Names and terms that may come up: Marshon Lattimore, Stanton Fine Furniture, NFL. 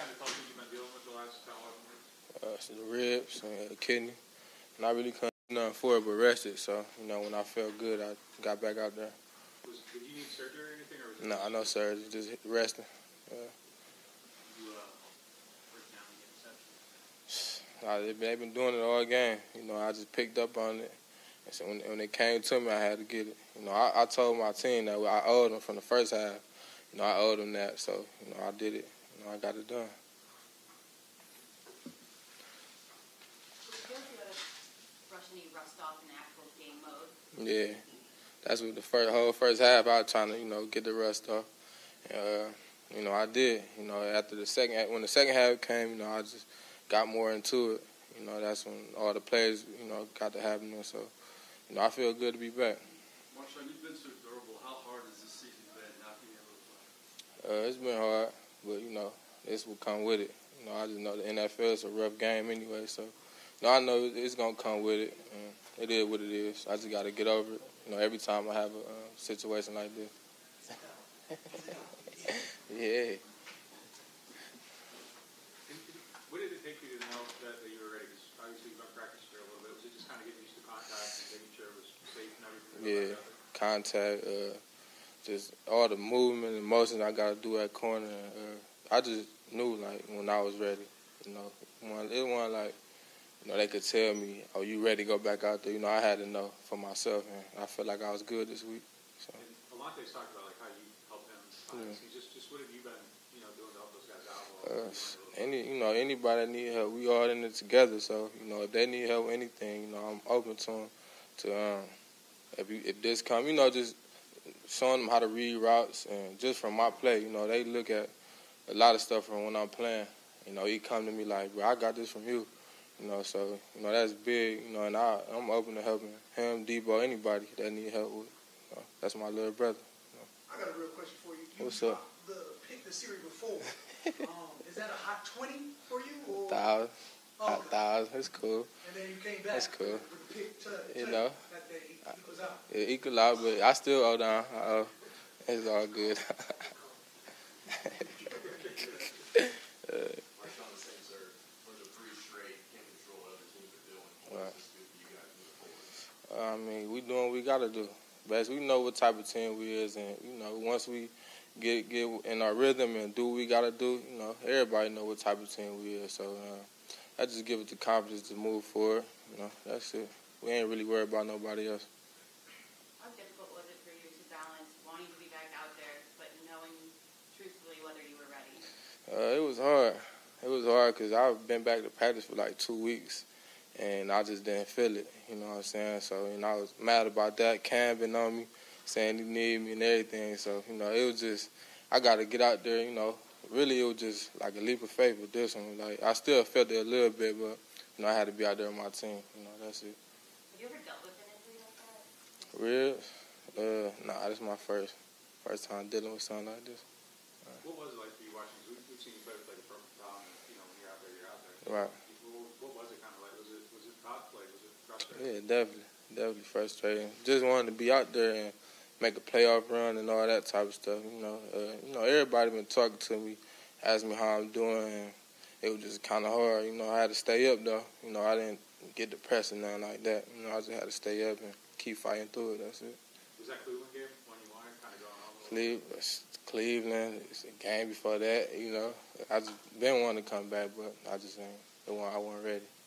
kind of culture you been dealing with the last time? It's the ribs and the kidney. And I really couldn't do nothing for it but rest it. So, you know, when I felt good, I got back out there. Did you need surgery or anything? Or was no, I know surgery. Just resting. Yeah. You down the interception? They've been doing it all game. You know, I just picked up on it. And so when it came to me, I had to get it. You know, I told my team that I owed them from the first half. You know, I owed them that. So, you know, I did it. You know, I got it done. Yeah, that's what the whole first half I was trying to, you know, get the rust off. You know, I did. You know, after the second, when the second half came, you know, I just got more into it. You know, that's when all the players, you know, got to happening. So, you know, I feel good to be back. Marshon, you've been so durable. How hard has this season been not being able to play? It's been hard, but, you know, this will come with it. You know, I just know the NFL is a rough game anyway, so, you know, I know it's going to come with it. And it is what it is. I just got to get over it. You know, every time I have a situation like this. Yeah. What did it take you to know that you were ready? Obviously, you've practiced here a little bit. Was it just kind of getting used to contact and making sure it was safe and everything? Yeah, contact, just all the movement and motion I got to do at corner. I just knew, like, when I was ready. You know, it wasn't like, you know, they could tell me, oh, you ready to go back out there? You know, I had to know for myself, and I felt like I was good this week. So. And Alante's talked about, like, how you helped him. Yeah. So just what have you been, you know, doing to help those guys out? Anybody that need help, we all in it together. So, you know, if they need help with anything, you know, I'm open to them. If this comes, you know, just showing them how to read routes. And just from my play, you know, they look at a lot of stuff from when I'm playing. You know, he come to me like, bro, I got this from you. You know, so, you know, that's big, you know, and I'm open to helping him, Debo, anybody that need help with. You know, that's my little brother. You know. I got a real question for you. What's up? The series before, is that a hot 20 for you? Or? 1,000. Oh, okay. 1,000, that's cool. And then you came back. That's cool. With the pick to you know, that day equals out. It equals out, but I still owe down. It's all good. I mean, we doing what we got to do. Best we know what type of team we is, and, you know, once we get in our rhythm and do what we got to do, you know, everybody know what type of team we is. So I just give it the confidence to move forward. You know, that's it. We ain't really worried about nobody else. How difficult was it for you to balance wanting to be back out there but knowing truthfully whether you were ready? It was hard. It was hard because I've been back to practice for like 2 weeks. And I just didn't feel it, you know what I'm saying? So, and I was mad about that. Cam been on me, saying he needed me and everything. So, you know, it was just, I got to get out there, you know. Really, it was just like a leap of faith with this one. Like, I still felt it a little bit, but, you know, I had to be out there with my team. You know, that's it. Have you ever dealt with an injury like that? Real? Nah, this is my first time dealing with something like this. Right. What was it like for you watching? We've seen you play with, like, from, you know, when you're out there. Right. Yeah, definitely frustrating. Just wanted to be out there and make a playoff run and all that type of stuff. You know, everybody been talking to me, asking me how I'm doing. And it was just kind of hard. You know, I had to stay up though. You know, I didn't get depressed or nothing like that. You know, I just had to stay up and keep fighting through it. That's it. Was that Cleveland game when you won? Kind of going on. Cleveland. It's a game before that. You know, I just been wanting to come back, but I just ain't. I wasn't ready.